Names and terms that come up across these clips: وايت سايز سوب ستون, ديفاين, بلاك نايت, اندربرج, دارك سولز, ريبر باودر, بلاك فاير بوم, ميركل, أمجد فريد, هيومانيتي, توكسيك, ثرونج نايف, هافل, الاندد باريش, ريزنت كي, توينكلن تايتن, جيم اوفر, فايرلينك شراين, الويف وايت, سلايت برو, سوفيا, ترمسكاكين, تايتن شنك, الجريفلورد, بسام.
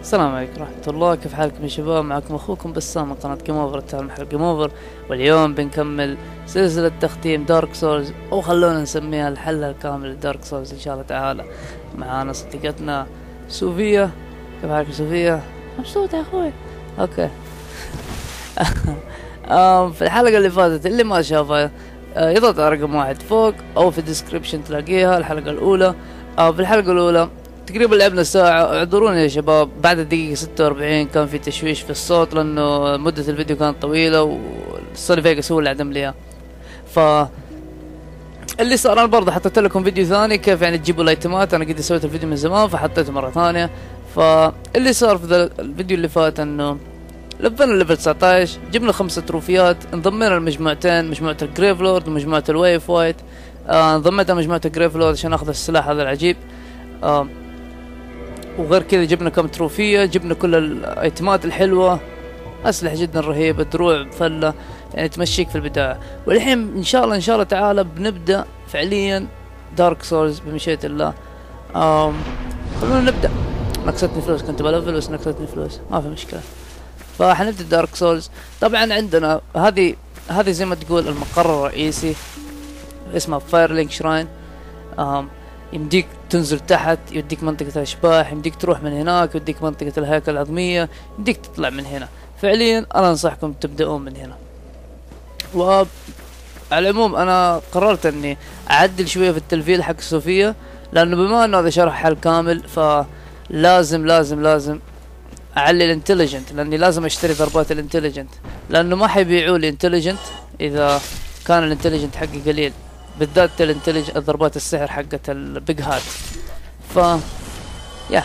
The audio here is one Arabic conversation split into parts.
السلام عليكم ورحمة الله، كيف حالكم يا شباب؟ معكم اخوكم بسام من قناة جيم اوفر، تعالوا نحل جيم اوفر. واليوم بنكمل سلسلة تختيم دارك سولز، او خلونا نسميها الحل الكامل لدارك سولز ان شاء الله تعالى. معانا صديقتنا سوفيا، كيف حالك سوفيا؟ مبسوطة يا اخوي. اوكي في الحلقة اللي فاتت اللي ما شافها يضغط على رقم واحد فوق او في الديسكربشن تلاقيها الحلقة الاولى. في الحلقة الاولى تقريبا لعبنا ساعة، اعذرونا يا شباب بعد الدقيقة 46 كان في تشويش في الصوت لانه مدة الفيديو كانت طويلة وسوني فيجاس هو اللي عدم ليها. ف اللي صار انا برضه حطيت لكم فيديو ثاني كيف يعني تجيبوا الايتمات، انا قد سويت الفيديو من زمان فحطيته مرة ثانية. فاللي صار في الفيديو اللي فات انه لفينا ليفل 19، جبنا 5 تروفيات، انضمينا لمجموعتين، مجموعة الجريفلورد ومجموعة الويف وايت. انضميت لمجموعة الجريفلورد عشان اخذ السلاح هذا العجيب. وغير كذا جبنا كم تروفية، جبنا كل الايتمات الحلوة، اسلحة جدا رهيبة، دروع، فلة، يعني تمشيك في البداية. والحين ان شاء الله تعالى بنبدأ فعليا دارك سولز بمشيئة الله. خلونا نبدأ. نقصتني فلوس، كنت بلفل بس نقصتني فلوس، ما في مشكلة. فحنبدأ دارك سولز. طبعا عندنا هذه زي ما تقول المقر الرئيسي اسمه فايرلينك شراين. يمديك تنزل تحت، يوديك منطقة الأشباح، يمديك تروح من هناك، يوديك منطقة الهياكل العظمية، يمديك تطلع من هنا. فعليا أنا أنصحكم تبدأون من هنا. وعلى العموم أنا قررت إني أعدل شوية في التلفيل حق سوفيا، لأنه بما إنه هذا شرح حل كامل فلازم لازم لازم أعلي الانتليجنت، لأني لازم أشتري ضربات الانتليجنت، لأنه ما حيبيعوا لي انتليجنت إذا كان الانتليجنت حقي قليل، بالذات الانتليج ضربات السحر حقت البيج هات. ف يا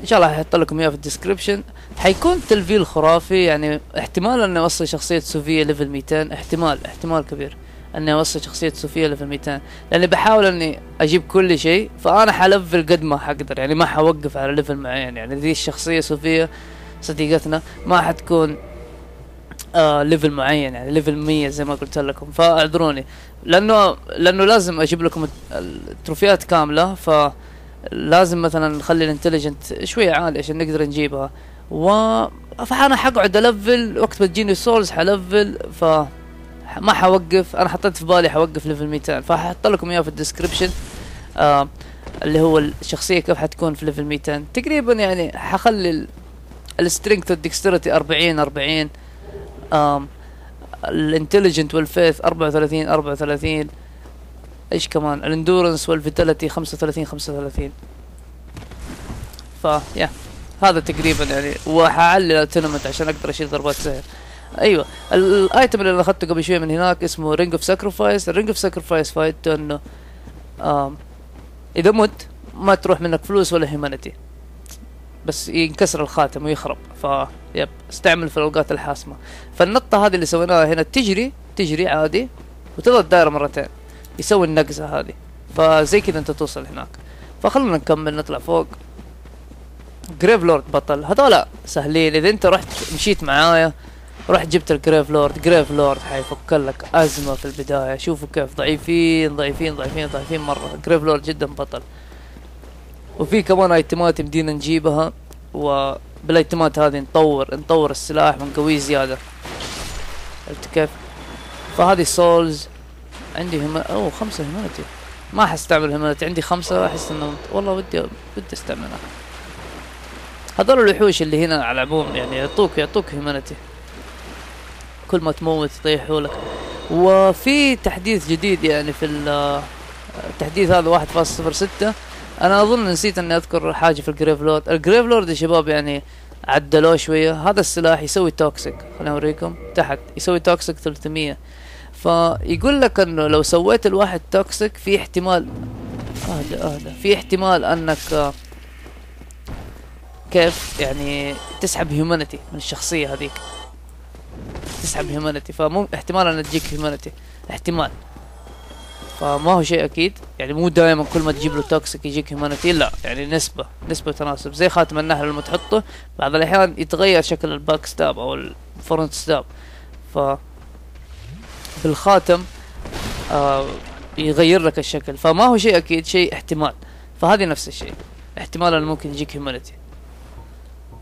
ان شاء الله هحط لكم اياه في الديسكربشن. حيكون تلفيل خرافي، يعني احتمال اني اوصل شخصيه سوفيا ليفل 200، احتمال كبير اني اوصل شخصيه سوفيا ليفل 200، لاني بحاول اني اجيب كل شيء. فانا حلفل قد ما حقدر، يعني ما حوقف على ليفل معين. يعني ذي الشخصيه سوفيا صديقتنا ما حتكون ليفل معين، يعني ليفل 100 زي ما قلت لكم، فاعذروني لانه لازم اجيب لكم التروفيات كامله. فلازم مثلا نخلي الانتليجنت شويه عالي عشان نقدر نجيبها. فانا حقعد الفل وقت بتجيني سولز حلفل، فما حوقف. انا حطيت في بالي حوقف ليفل 200، فححط لكم اياه في الديسكربشن اللي هو الشخصيه كيف حتكون في ليفل 200 تقريبا. يعني حخلي السترينث والدكسترتي 40 40، الانتليجنت والفيث 34 34، ايش كمان الاندورنس والفيتاليتي 35 35. فا يا هذا تقريبا يعني. وحعلي التنمنت عشان اقدر اشيل ضربات سهل. ايوه الايتم اللي اخذته قبل شويه من هناك اسمه رينج اوف ساكرفايس. الرينج اوف ساكرفايس فايدته انه اذا مت ما تروح منك فلوس ولا هيومانيتي، بس ينكسر الخاتم ويخرب. ف يب استعمل في الاوقات الحاسمه. فالنطه هذه اللي سويناها هنا، تجري عادي وتضغط دائره مرتين يسوي النقزه هذه، فزي كذا انت توصل هناك. فخلونا نكمل نطلع فوق. جريفلورد بطل، هذولا سهلين اذا انت رحت مشيت معايا، رحت جبت الجريفلورد. جريفلورد حيفك لك ازمه في البدايه. شوفوا كيف ضعيفين ضعيفين ضعيفين ضعيفين مره. جريفلورد جدا بطل. وفي كمان ايتمات يمدينا نجيبها، وبالايتمات هذه نطور السلاح ونقويه زيادة. عرفت كيف؟ فهذه سولز عندي اوه 5 هيمانيتي، ما حستعمل هيمانيتي، عندي 5. احس انه والله بدي استعملها. هذول الوحوش اللي هنا على العموم يعني يعطوك هيمانيتي كل ما تموت يطيحوا لك. وفي تحديث جديد، يعني في التحديث هذا 1.06 انا اظن نسيت اني اذكر حاجه في الجريفلورد. الجريفلورد يا شباب يعني عدلوه شويه. هذا السلاح يسوي توكسيك، خليني اوريكم تحت، يسوي توكسيك 300. فيقول لك انه لو سويت الواحد توكسيك في احتمال في احتمال انك كيف يعني تسحب هيومانيتي من الشخصيه هذيك، تسحب هيومانيتي. فمو احتمال ان تجيك هيومانيتي، احتمال. فما هو شيء اكيد، يعني مو دائما كل ما تجيب له توكسيك يجيك هيومانيتي، لا يعني نسبة تناسب. زي خاتم النحل لما تحطه بعض الاحيان يتغير شكل الباك ستاب او الفرونت ستاب. ف في الخاتم يغير لك الشكل، فما هو شيء اكيد، شيء احتمال. فهذه نفس الشيء، احتمال انه ممكن يجيك هيومانيتي.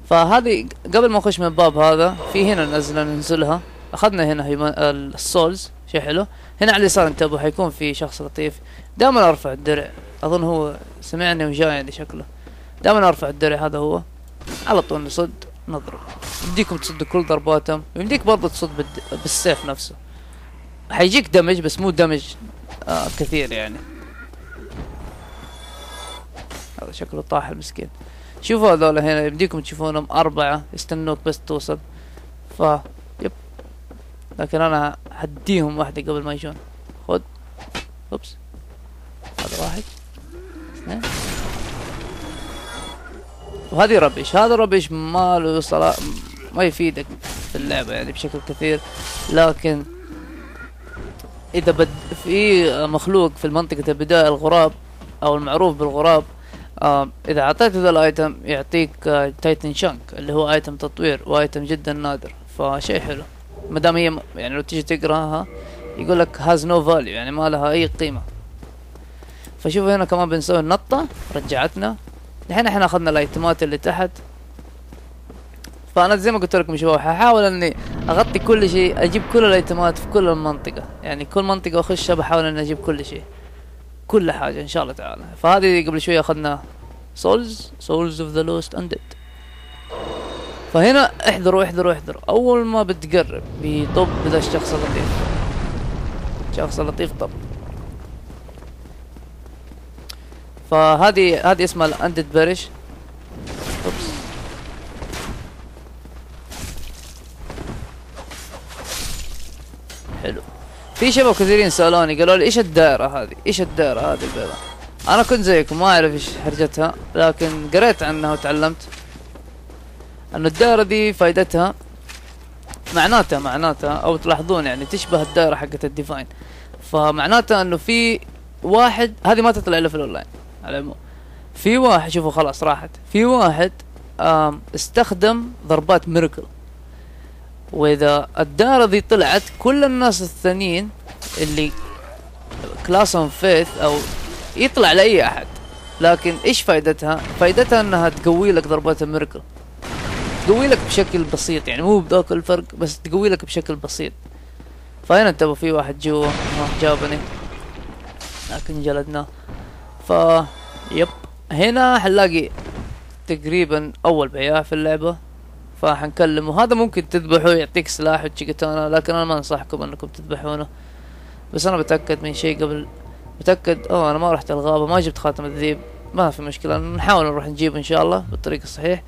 فهذه قبل ما نخش من الباب هذا في هنا ننزلها. اخذنا هنا السولز، شيء حلو. هنا على اليسار انتبهوا حيكون في شخص لطيف دائما ارفع الدرع، اظن هو سمعني وجاي شكله. دائما ارفع الدرع، هذا هو. على طول نصد نضرب، يمديكم تصدوا كل ضرباتهم، ويمديك برضه تصد بالسيف نفسه، حيجيك دمج بس مو دمج كثير يعني. هذا شكله طاح المسكين. شوفوا هذول هنا يمديكم تشوفونهم اربعة يستنوك بس توصل. ف يب، لكن انا هديهم واحدة قبل ما يجون. خذ، اوبس، هذا واحد، وهذه ربش. هذا ربش ما له صلاة، ما يفيدك في اللعبة يعني بشكل كثير، لكن اذا في مخلوق في منطقة البداية الغراب او المعروف بالغراب، اذا اعطيته ذا الايتم يعطيك تايتن شنك اللي هو ايتم تطوير وايتم جدا نادر، فشيء حلو. ما دام هي يعني لو تيجي تقراها يقول لك هاز نو فاليو، يعني ما لها اي قيمة. فشوفوا هنا كمان بنسوي النطة رجعتنا. الحين احنا اخذنا الايتمات اللي تحت، فانا زي ما قلت لكم شباب هحاول اني اغطي كل شيء، اجيب كل الايتمات في كل المنطقة، يعني كل منطقة اخشها بحاول اني اجيب كل شيء، كل حاجة ان شاء الله تعالى. فهذه قبل شوية اخذنا سولز اوف ذا لوست اندد. فهنا احذروا احذروا احذروا، اول ما بتقرب بيطب بدا الشخص اللطيف، شخص لطيف طب. فهذه اسمها الاندد باريش. اوبس، حلو. في شباب كثيرين سالوني قالوا لي ايش الدائرة هذه؟ ايش الدائرة هذه البيضاء؟ انا كنت زيكم ما اعرف ايش حرجتها، لكن قريت عنها وتعلمت ان الدائرة دي فائدتها معناتها او تلاحظون يعني تشبه الدائرة حقت الديفاين. فمعناتها انه في واحد، هذه ما تطلع الا في الاونلاين على العموم. في واحد، شوفوا خلاص راحت، في واحد استخدم ضربات ميركل، واذا الدائرة ذي طلعت كل الناس الثانيين اللي كلاسهم فيث او يطلع لاي احد. لكن ايش فائدتها؟ فائدتها انها تقوي لك ضربات الميركل، تقوي لك بشكل بسيط، يعني مو بذاك الفرق بس تقوي لك بشكل بسيط. فهنا انتبهوا في واحد جوا راح جابني لكن جلدناه. ف يب، هنا حنلاقي تقريبا اول بياع في اللعبة، فحنكلمه. هذا ممكن تذبحه يعطيك سلاح وتشيتانا، لكن انا ما انصحكم انكم تذبحونه، بس انا بتاكد من شيء قبل. بتاكد انا ما رحت الغابة، ما جبت خاتم الذيب، ما في مشكلة، نحاول نروح نجيب ان شاء الله بالطريق الصحيح.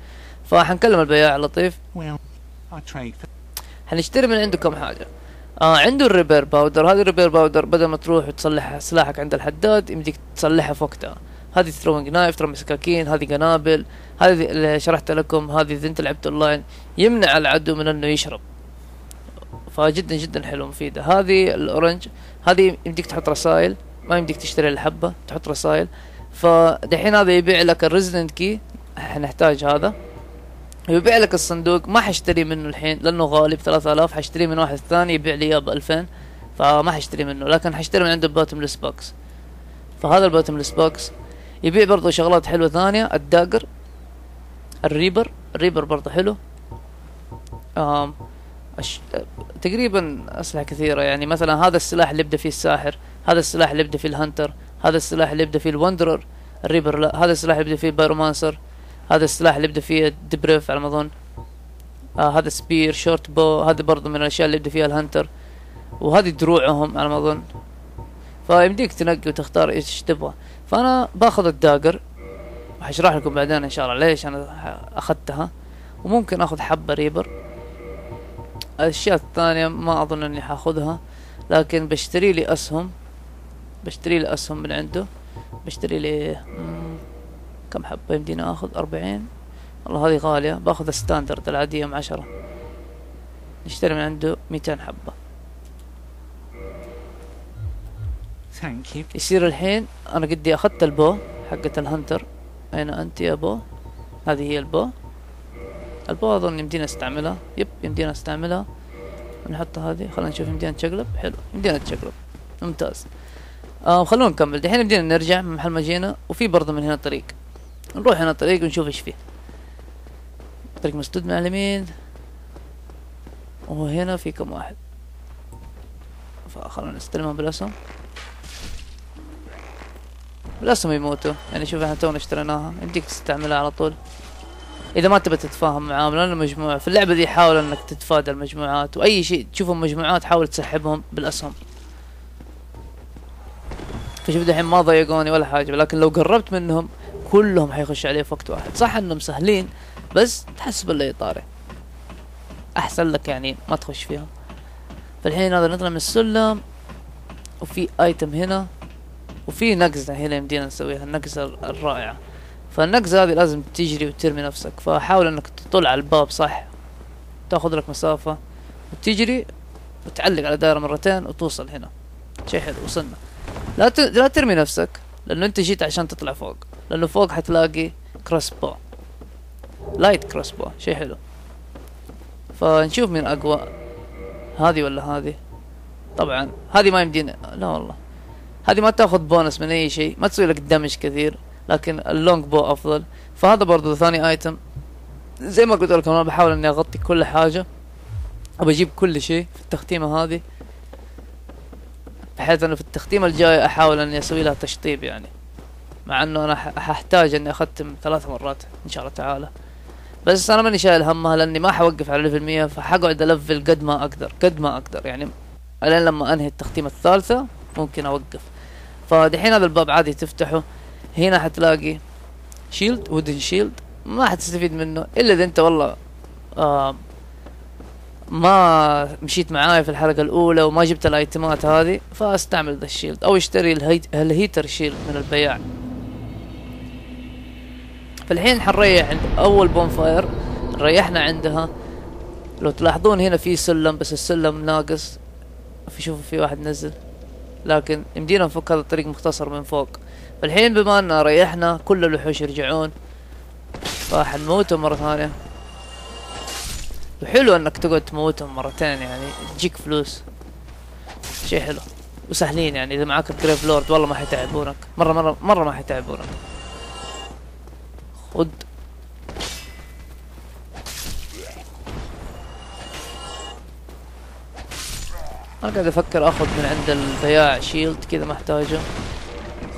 فحنكلم البياع اللطيف، حنشتري من عنده كم حاجة. عنده الريبر باودر. هذه الريبر باودر بدل ما تروح وتصلح سلاحك عند الحداد يمديك تصلحها في وقتها. هذه ثرونج نايف، ترمسكاكين، هذه قنابل، هذه اللي شرحت لكم، هذه اذا انت لعبت اونلاين يمنع العدو من انه يشرب، فجدا جدا حلو مفيدة. هذه الاورنج، هذه يمديك تحط رسائل، ما يمديك تشتري الحبة، تحط رسائل. فدحين هذا يبيع لك الريزنت كي، حنحتاج هذا، يبيع لك الصندوق. ما حشتري منه الحين لانه غالي ب3000، حشتري من واحد ثاني يبيع لي اياه ب2000، فما حشتري منه، لكن حشتري من عنده الباتملس بوكس. فهذا الباتملس بوكس يبيع برضه شغلات حلوة ثانية، الداجر، الريبر برضه حلو. تقريبا أسلحة كثيرة، يعني مثلا هذا السلاح اللي يبدأ فيه الساحر، هذا السلاح اللي يبدأ فيه الهنتر، هذا السلاح اللي يبدأ فيه الوندرر، الريبر لا، هذا السلاح اللي يبدأ فيه البايرومانسر، هذا السلاح اللي يبدأ فيه الدبريف على ما أظن، هذا سبير، شورت بو، هذا برضه من الأشياء اللي يبدأ فيها الهنتر، وهذه دروعهم على ما أظن. فيمديك تنقي وتختار ايش تبغى. فانا باخذ الداجر، وحشرح لكم بعدين ان شاء الله ليش انا اخذتها. وممكن اخذ حبة ريبر. الاشياء الثانية ما اظن اني حاخذها، لكن بشتري لي اسهم من عنده. بشتري لي كم حبة يمدينا اخذ؟ 40، والله هذه غالية، باخذ الستاندرد العادية مع 10. نشتري من عنده 200 حبة. يصير الحين انا قدي اخذت البو حقة الهنتر. اين انت يا بو؟ هذه هي البو اظن يمدينا استعملها. يب، يمدينا استعملها، ونحطها هذه. خلينا نشوف يمدينا نتشقلب. حلو، يمدينا نتشقلب، ممتاز. خلونا نكمل دحين. يمدينا نرجع من محل ما جينا، وفي برضه من هنا طريق، نروح هنا طريق ونشوف ايش فيه. طريق مسدود من على اليمين وهنا في كم واحد، فخلونا نستلمهم بالاسهم. بالاسهم يموتوا يعني. شوف احنا تونا اشتريناها، يمديك تستعملها على طول اذا ما تبي تتفاهم معاهم، لان المجموعة في اللعبة دي حاول انك تتفادى المجموعات، واي شيء تشوفهم مجموعات حاول تسحبهم بالاسهم. فشوف دحين ما ضيقوني ولا حاجة، ولكن لو قربت منهم كلهم حيخش عليه في وقت واحد. صح انهم سهلين بس تحسب اللي يطاري احسن لك، يعني ما تخش فيهم. فالحين هذا نطلع من السلم، وفي ايتم هنا، وفي نقزة هنا يمدينا نسويها النقزة الرائعة. فالنقزة هذه لازم تجري وترمي نفسك، فحاول انك تطل على الباب صح، تاخذ لك مسافة وتجري وتعلق على دائرة مرتين وتوصل هنا. شي حلو، وصلنا. لا ترمي نفسك، لانه انت جيت عشان تطلع فوق، لانه فوق حتلاقي كروسبو، لايت كروسبو، شي حلو. فنشوف مين اقوى، هذه ولا هذه؟ طبعا هذه ما يمدينا، لا والله هذه ما تاخذ بونس من اي شيء، ما تسوي لك دمج كثير، لكن اللونج بو افضل. فهذا برضو ثاني ايتم. زي ما قلت لكم انا بحاول اني اغطي كل حاجة، وبجيب كل شيء في التختيمة هذه، بحيث انه في التختيمة الجاية احاول اني اسوي لها تشطيب يعني، مع انه انا ححتاج اني اختم 3 مرات ان شاء الله تعالى. بس انا ماني شايل همها، لاني ما حوقف على ليفل 100، فحقعد الفل قد ما اقدر قد ما اقدر يعني، الين لما انهي التختيمة الثالثة ممكن اوقف. فدحين هذا الباب عادي تفتحه، هنا حتلاقي شيلد، وودن شيلد، ما حتستفيد منه الا اذا انت والله ما مشيت معايا في الحلقة الاولى وما جبت الايتمات هذه، فاستعمل ذا الشيلد او اشتري الهيتر شيلد من البياع. فالحين حنريح عند اول بونفاير، ريحنا عندها. لو تلاحظون هنا في سلم، بس السلم ناقص، في شوفوا في واحد نزل، لكن يمدينا نفك هذا الطريق مختصر من فوق. فالحين بما اننا ريحنا كل الوحوش يرجعون، فحنموتهم مرة ثانية. وحلو انك تقعد تموتهم مرتين يعني، تجيك فلوس، شي حلو. وسهلين يعني، اذا معاك الجريفلورد والله ما حيتعبونك مرة مرة مرة، ما حيتعبونك. خذ انا قاعد افكر اخذ من عند البياع شيلد كذا ما احتاجه.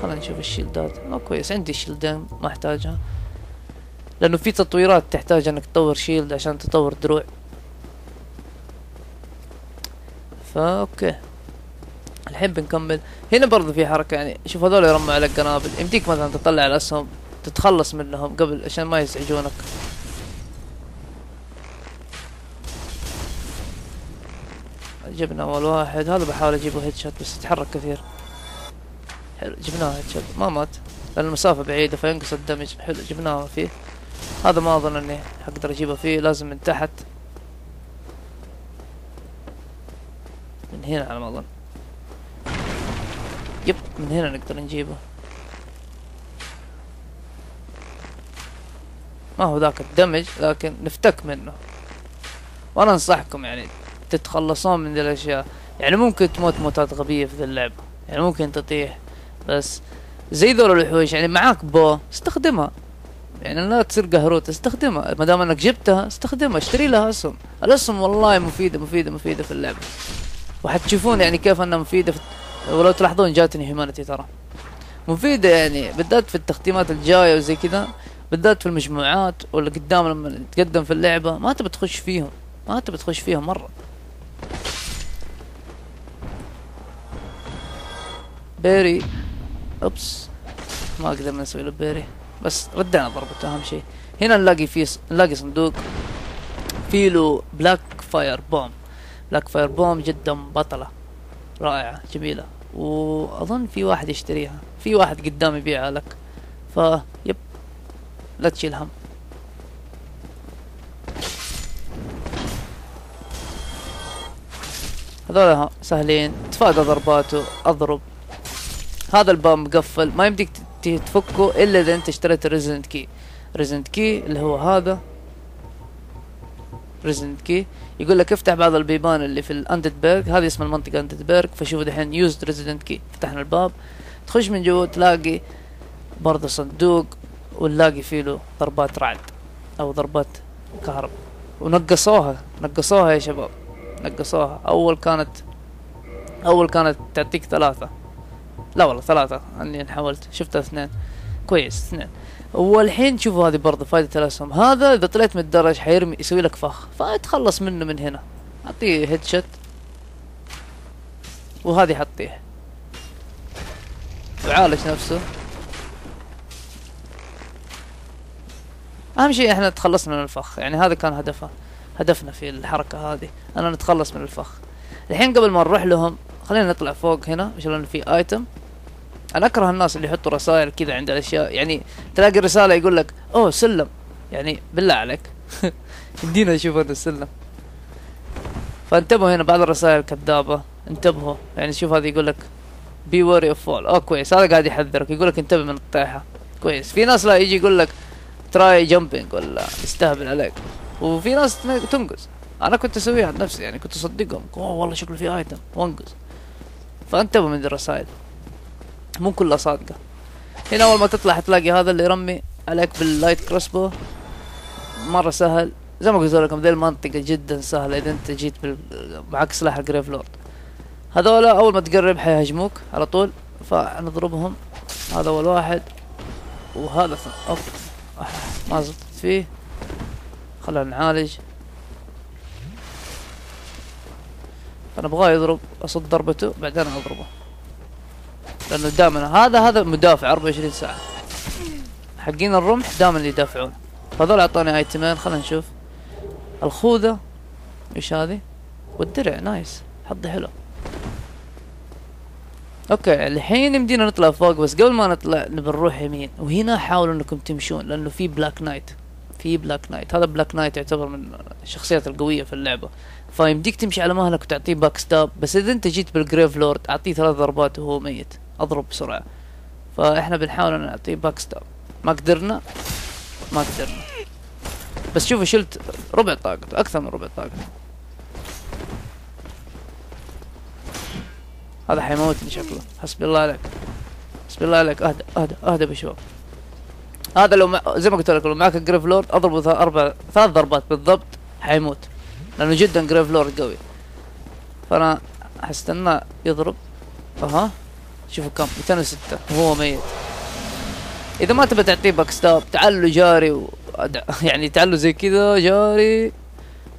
خلينا نشوف الشيلدات، ما كويس عندي شيلدين ما احتاجها، لانه في تطويرات تحتاج انك تطور شيلد عشان تطور دروع. فا اوكي الحين بنكمل. هنا برضه في حركة يعني، شوف هذول يرموا على القنابل، يمديك مثلا تطلع الاسهم تتخلص منهم قبل عشان ما يزعجونك. جبنا اول واحد، هذا بحاول اجيبه هيد شوت بس يتحرك كثير. حلو جبناه هيد شوت، ما مات لان المسافة بعيدة فينقص الدمج. حلو جبناه فيه، هذا ما اظن اني اقدر اجيبه فيه، لازم من تحت من هنا على ما اظن. يب من هنا نقدر نجيبه، ما هو ذاك الدمج لكن نفتك منه. وانا انصحكم يعني تتخلصون من ذي الاشياء، يعني ممكن تموت موتات غبية في ذي اللعبة، يعني ممكن تطيح، بس زي ذول الوحوش يعني معاك بو استخدمها، يعني لا تصير قهروت، استخدمها ما دام انك جبتها، استخدمها اشتري لها اسهم. الاسهم والله مفيدة مفيدة مفيدة في اللعبة، وحتشوفون يعني كيف انها مفيدة ولو تلاحظون جاتني هيومانيتي ترى مفيدة يعني، بالذات في التختيمات الجاية وزي كذا، بالذات في المجموعات واللي قدام لما تقدم في اللعبة ما تبي تخش فيهم، ما تبي تخش فيهم مرة. بيري، اوبس ما قدرنا نسوي له بيري، بس ردعنا ضربته اهم شيء. هنا نلاقي فيه نلاقي صندوق فيه له بلاك فاير بوم. بلاك فاير بوم جدا بطلة رائعة جميلة، واظن في واحد يشتريها، في واحد قدامي يبيعها لك، فا يب لا تشيل هم. هذول سهلين، تفادى ضرباته، اضرب. هذا الباب مقفل ما يمديك تفكه الا اذا انت اشتريت ريزنت كي. ريزنت كي اللي هو هذا، ريزنت كي يقول لك افتح بعض البيبان اللي في الاندربرج، هذه اسم المنطقة اندربرج. فشوفوا دحين يوزد ريزنت كي، فتحنا الباب، تخش من جوا تلاقي برضه صندوق، ونلاقي فيه له ضربات رعد او ضربات كهرب، ونقصوها نقصوها يا شباب، نقصوها. اول كانت تعطيك 3، لا والله 3 اللي حاولت شفتها 2، كويس 2. والحين شوفوا هذه برضه فائدة الأسهم، هذا إذا طلعت من الدرج حيرمي يسوي لك فخ، فتخلص منه من هنا، أعطيه هيد شوت، وهذه حطيه وعالج نفسه. أهم شيء إحنا تخلصنا من الفخ، يعني هذا كان هدفنا في الحركة هذه، أنا نتخلص من الفخ. الحين قبل ما نروح لهم خلينا نطلع فوق هنا، مش لأن في آيتم. انا اكره الناس اللي يحطوا رسائل كذا عند الاشياء، يعني تلاقي الرساله يقول لك اوه سلم، يعني بالله عليك يدينا نشوف هذا السلم. فانتبهوا هنا بعض الرسائل الكذابه، انتبهوا يعني شوف هذا يقول لك بي ويري اوف فول، اوه كويس هذا قاعد يحذرك يقول لك انتبه من الطيحه، كويس. في ناس لا يجي يقول لك تراي جامبينج ولا يستهبل عليك، وفي ناس تنقز. انا كنت اسويها عن نفسي، يعني كنت اصدقهم، اوه والله شكله في ايتم وانقز. فانتبهوا من الرسائل مو كلها صادقة. هنا أول ما تطلع هتلاقي هذا اللي يرمي عليك باللايت كروسبو، مرة سهل زي ما قلت لكم، ذي المنطقة جدا سهلة إذا أنت جيت معك سلاح الجريفلورد. هذولا أول ما تقرب حيهاجموك على طول، فنضربهم. هذا أول واحد وهذا أوف ما زبطت فيه، خلونا نعالج. أنا أبغاه يضرب، أصد ضربته بعدين أضربه، لأنه دائما هذا مدافع 24 ساعة. حقين الرمح دائما يدافعون. هذول أعطوني ايتمين، خلنا نشوف الخوذة ايش هذه، والدرع نايس حظي حلو. اوكي الحين يمدينا نطلع فوق، بس قبل ما نطلع بنروح يمين، وهنا حاولوا انكم تمشون لأنه في بلاك نايت، هذا بلاك نايت يعتبر من الشخصيات القوية في اللعبة، فيمديك تمشي على مهلك وتعطيه باك ستاب. بس إذا أنت جيت بالجريف لورد أعطيه 3 ضربات وهو ميت، أضرب بسرعة. فإحنا بنحاول أن نعطيه باك ستاب، ما قدرنا. بس شوفوا شلت ربع طاقته، أكثر من ربع طاقته. هذا حيموتني شكله، حسبي الله عليك، أهدى أهدى أهدى بشباب. هذا لو زي ما قلت لك لو معك الجريف لورد اضربه 3 ضربات بالضبط حيموت، لانه جدا جريف لورد قوي. فانا حستنى يضرب، اها شوفوا كم 206 وهو ميت. اذا ما تبى تعطيه باك ستاب تعال له جاري يعني تعال له زي كذا جاري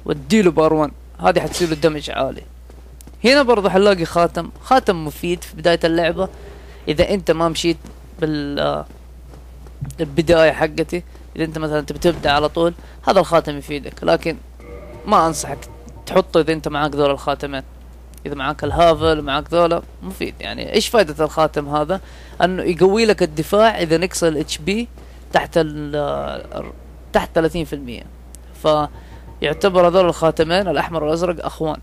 واديله بار 1، هذه حتصير له دمج عالي. هنا برضه حنلاقي خاتم، مفيد في بداية اللعبة اذا انت ما مشيت بال البداية حقتي، إذا أنت مثلا تبي تبدأ على طول هذا الخاتم يفيدك، لكن ما أنصحك تحطه إذا أنت معاك ذول الخاتمين. إذا معاك الهافل ومعاك ذولا مفيد، يعني إيش فائدة الخاتم هذا؟ إنه يقوي لك الدفاع إذا نقص ال HP تحت 30%، فيعتبر هذول الخاتمين الأحمر والأزرق أخوان.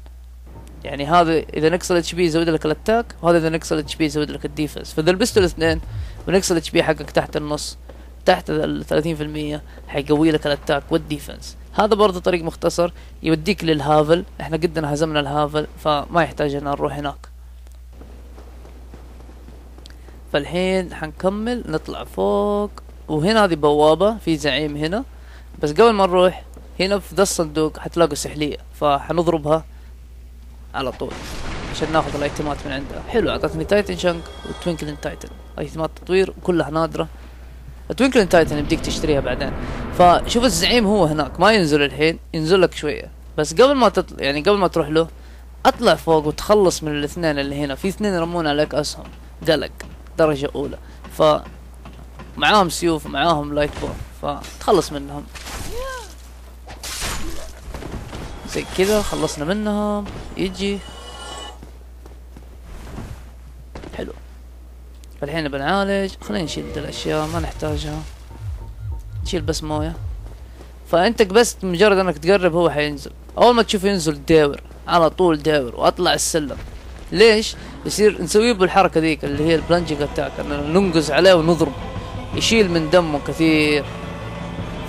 يعني هذا إذا نقص ال HP يزود لك الأتاك، وهذا إذا نقص ال HP يزود لك الديفنس. فإذا لبستوا الاثنين ونقص الاتش بي حقك تحت النص تحت 30% حيقوي لك الاتاك والديفنس. هذا برضه طريق مختصر يوديك للهافل، احنا قدنا هزمنا الهافل فما يحتاج ان نروح هناك. فالحين حنكمل نطلع فوق، وهنا هذه بوابة في زعيم هنا. بس قبل ما نروح هنا في ذا الصندوق حتلاقوا سحلية، فحنضربها على طول عشان ناخذ الايتمات من عندها. حلو اعطتني تايتن شنك وتوينكلن تايتن، ايتمات تطوير كلها نادرة. توينكلن تايتن يمديك تشتريها بعدين. فشوف الزعيم هو هناك، ما ينزل الحين، ينزل لك شوية. بس قبل ما تطلع يعني قبل ما تروح له اطلع فوق وتخلص من الاثنين اللي هنا، في اثنين يرمون عليك اسهم قلق درجة اولى، ف معاهم سيوف معاهم لايت بور، فتخلص منهم زي كذا. خلصنا منهم يجي حلو. فالحين بنعالج، خلينا نشيل الاشياء ما نحتاجها، نشيل بس مويه. فانت بس مجرد انك تقرب هو حينزل، اول ما تشوفه ينزل داور على طول، داور واطلع السلم. ليش؟ يصير نسوي بالحركه ذيك اللي هي البلانجينج اتاك، ننقز عليه ونضرب يشيل من دمه كثير.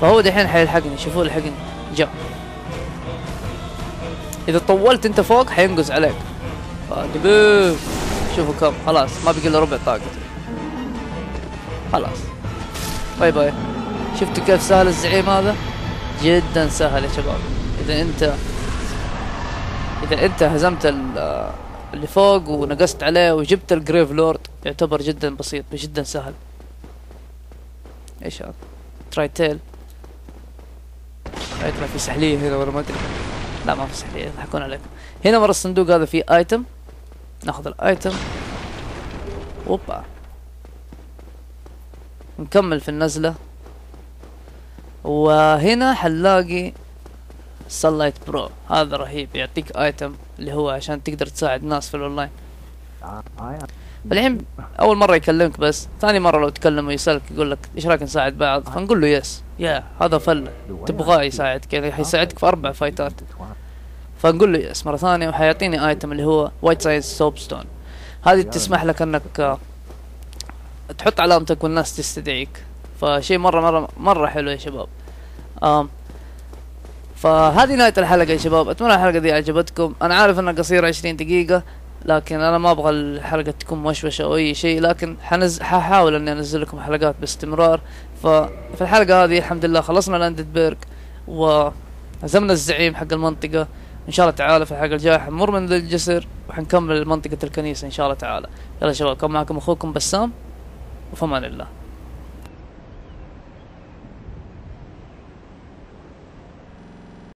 فهو دحين حيلحقني، شوفوا لحقني جاء. اذا طولت انت فوق حينقز عليك، فدبوب شوفوا كم، خلاص ما بقي الا ربع طاقته، خلاص باي باي. شفتوا كيف سهل الزعيم هذا؟ جدا سهل يا شباب. اذا انت هزمت اللي فوق ونقصت عليه وجبت الجريفلورد يعتبر جدا بسيط، جدا سهل. ايش هذا؟ ترايتيل. ما في سحليه هنا ولا ما ادري. لا ما في سحليه، يضحكون عليك. هنا ورا الصندوق هذا فيه ايتم، ناخذ الايتم. اوبا، نكمل في النزله. وهنا حنلاقي سلايت برو، هذا رهيب، يعطيك ايتم اللي هو عشان تقدر تساعد ناس في الاونلاين. الحين اول مره يكلمك، بس ثاني مره لو تكلم ويسالك يقول لك ايش رايك نساعد بعض، فنقول له يس. يا هذا فل تبغاه يساعدك، يعني حيساعدك في 4 فايتات، فنقول له يس مره ثانيه وحيعطيني ايتم اللي هو وايت سايز سوب ستون. هذه تسمح لك انك تحط علامتك والناس تستدعيك، فشيء مره مره مره حلو يا شباب. فهذه نهايه الحلقه يا شباب، اتمنى الحلقه دي عجبتكم. انا عارف انها قصيره 20 دقيقه، لكن انا ما ابغى الحلقه تكون مشوشه او اي شيء، لكن حاحاول اني انزل لكم حلقات باستمرار. ففي الحلقه هذه الحمد لله خلصنا الاندد وهزمنا الزعيم حق المنطقه، ان شاء الله تعالى في الحلقه الجايه حنمر من الجسر وحنكمل منطقه الكنيسه ان شاء الله تعالى. يلا شباب، كان معكم اخوكم بسام، وفي امان الله.